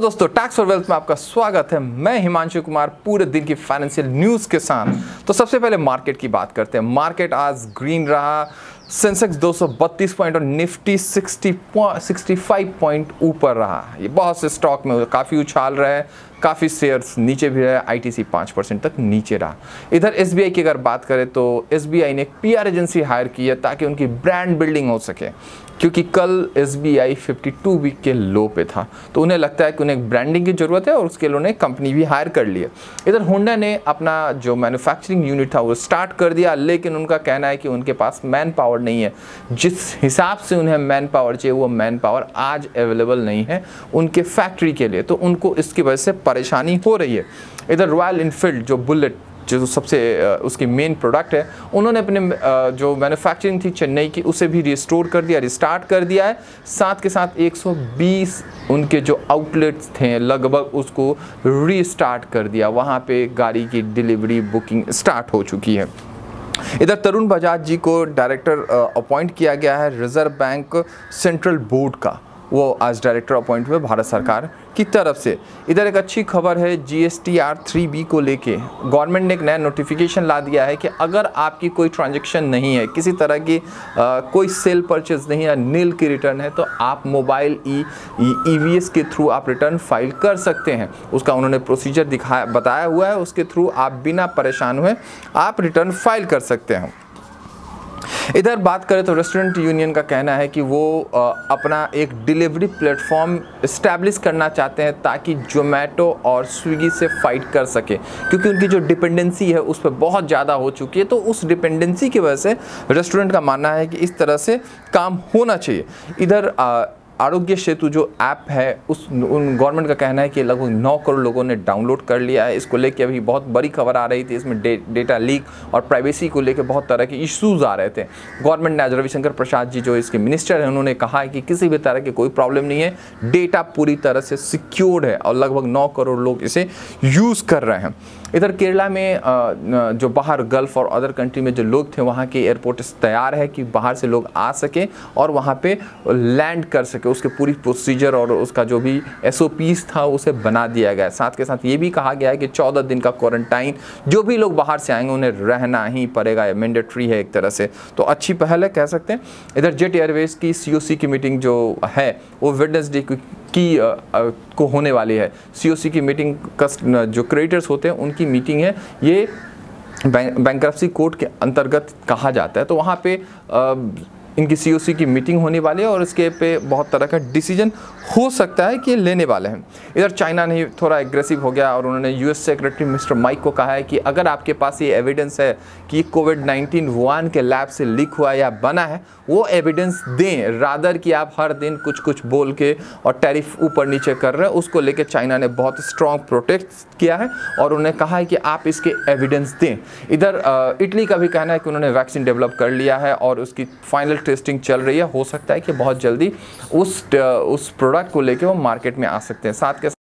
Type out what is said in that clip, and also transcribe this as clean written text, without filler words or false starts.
दोस्तों, टैक्स और वेल्थ में आपका स्वागत है। मैं हिमांशु कुमार, पूरे दिन की फाइनेंशियल न्यूज़ के साथ। तो सबसे पहले मार्केट की बात करते हैं। मार्केट आज ग्रीन रहा, सेंसेक्स 232 पॉइंट और निफ्टी 65 पॉइंट ऊपर रहा। ये बहुत से स्टॉक में काफ़ी उछाल रहा है, काफ़ी शेयर्स नीचे भी रहे। ITC 5% तक नीचे रहा। इधर SBI की अगर बात करें तो SBI ने एक PR एजेंसी हायर की है ताकि उनकी ब्रांड बिल्डिंग हो सके, क्योंकि कल SBI 52 वीक के लो पे था, तो उन्हें लगता है कि उन्हें एक ब्रांडिंग की ज़रूरत है और उसके लिए उन्हें कंपनी भी हायर कर ली है। इधर हुंडा ने अपना जो मैन्युफैक्चरिंग यूनिट था वो स्टार्ट कर दिया, लेकिन उनका कहना है कि उनके पास मैन पावर नहीं है। जिस हिसाब से उन्हें मैन पावर चाहिए वो मैन पावर आज अवेलेबल नहीं है उनके फैक्ट्री के लिए, तो उनको इसकी वजह से परेशानी हो रही है। इधर रॉयल इनफील्ड जो बुलेट जो सबसे उसकी मेन प्रोडक्ट है, उन्होंने अपने जो मैन्युफैक्चरिंग थी चेन्नई की उसे भी रिस्टोर कर दिया, रिस्टार्ट कर दिया है। साथ के साथ 120 उनके जो आउटलेट्स थे लगभग उसको रीस्टार्ट कर दिया, वहाँ पे गाड़ी की डिलीवरी बुकिंग स्टार्ट हो चुकी है। इधर तरुण बजाज जी को डायरेक्टर अपॉइंट किया गया है रिजर्व बैंक सेंट्रल बोर्ड का, वो आज डायरेक्टर अपॉइंट हुए भारत सरकार की तरफ से। इधर एक अच्छी खबर है GSTR 3B को लेके। गवर्नमेंट ने एक नया नोटिफिकेशन ला दिया है कि अगर आपकी कोई ट्रांजैक्शन नहीं है, किसी तरह की कोई सेल परचेज नहीं है, नील की रिटर्न है, तो आप मोबाइल EVS के थ्रू आप रिटर्न फाइल कर सकते हैं। उसका उन्होंने प्रोसीजर दिखाया बताया हुआ है, उसके थ्रू आप बिना परेशान हुए आप रिटर्न फाइल कर सकते हैं। इधर बात करें तो रेस्टोरेंट यूनियन का कहना है कि वो अपना एक डिलीवरी प्लेटफॉर्म इस्टेब्लिश करना चाहते हैं ताकि जोमेटो और स्विगी से फाइट कर सके, क्योंकि उनकी जो डिपेंडेंसी है उस पर बहुत ज़्यादा हो चुकी है। तो उस डिपेंडेंसी की वजह से रेस्टोरेंट का मानना है कि इस तरह से काम होना चाहिए। इधर आरोग्य सेतु जो ऐप है उन गवर्नमेंट का कहना है कि लगभग 9 करोड़ लोगों ने डाउनलोड कर लिया है। इसको लेके अभी बहुत बड़ी खबर आ रही थी, इसमें डेटा लीक और प्राइवेसी को लेके बहुत तरह के इश्यूज आ रहे थे। गवर्नमेंट ने आज रविशंकर प्रसाद जी जो इसके मिनिस्टर हैं उन्होंने कहा है कि किसी भी तरह की कोई प्रॉब्लम नहीं है, डेटा पूरी तरह से सिक्योर्ड है और लगभग 9 करोड़ लोग इसे यूज़ कर रहे हैं। इधर केरला में जो बाहर गल्फ और अदर कंट्री में जो लोग थे वहाँ के एयरपोर्ट तैयार है कि बाहर से लोग आ सकें और वहाँ पे लैंड कर सके। उसके पूरी प्रोसीजर और उसका जो भी SOPs था उसे बना दिया गया है। साथ के साथ ये भी कहा गया है कि 14 दिन का क्वारंटाइन जो भी लोग बाहर से आएंगे उन्हें रहना ही पड़ेगा, ये मैंडेटरी है एक तरह से, तो अच्छी पहल है कह सकते हैं। इधर जेट एयरवेज़ की COC की मीटिंग जो है वो वेडनेसडे को होने वाली है। COC की मीटिंग का जो क्रेडिटर्स होते हैं उनकी मीटिंग है, ये बैंक्रप्सी कोर्ट के अंतर्गत कहा जाता है। तो वहाँ पे इनकी COC की मीटिंग होने वाली है और इसके पे बहुत तरह का डिसीजन हो सकता है कि लेने वाले हैं। इधर चाइना नहीं थोड़ा एग्रेसिव हो गया और उन्होंने US सेक्रेटरी मिस्टर माइक को कहा है कि अगर आपके पास ये एविडेंस है कि COVID-19 वुहान के लैब से लीक हुआ या बना है, वो एविडेंस दें, रादर कि आप हर दिन कुछ कुछ बोल के और टैरिफ ऊपर नीचे कर रहे हैं। उसको लेकर चाइना ने बहुत स्ट्रॉन्ग प्रोटेस्ट किया है और उन्हें कहा है कि आप इसके एविडेंस दें। इधर इटली का भी कहना है कि उन्होंने वैक्सीन डेवलप कर लिया है और उसकी फाइनल टेस्टिंग चल रही है, हो सकता है कि बहुत जल्दी उस प्रोडक्ट को लेके वो मार्केट में आ सकते हैं। साथ के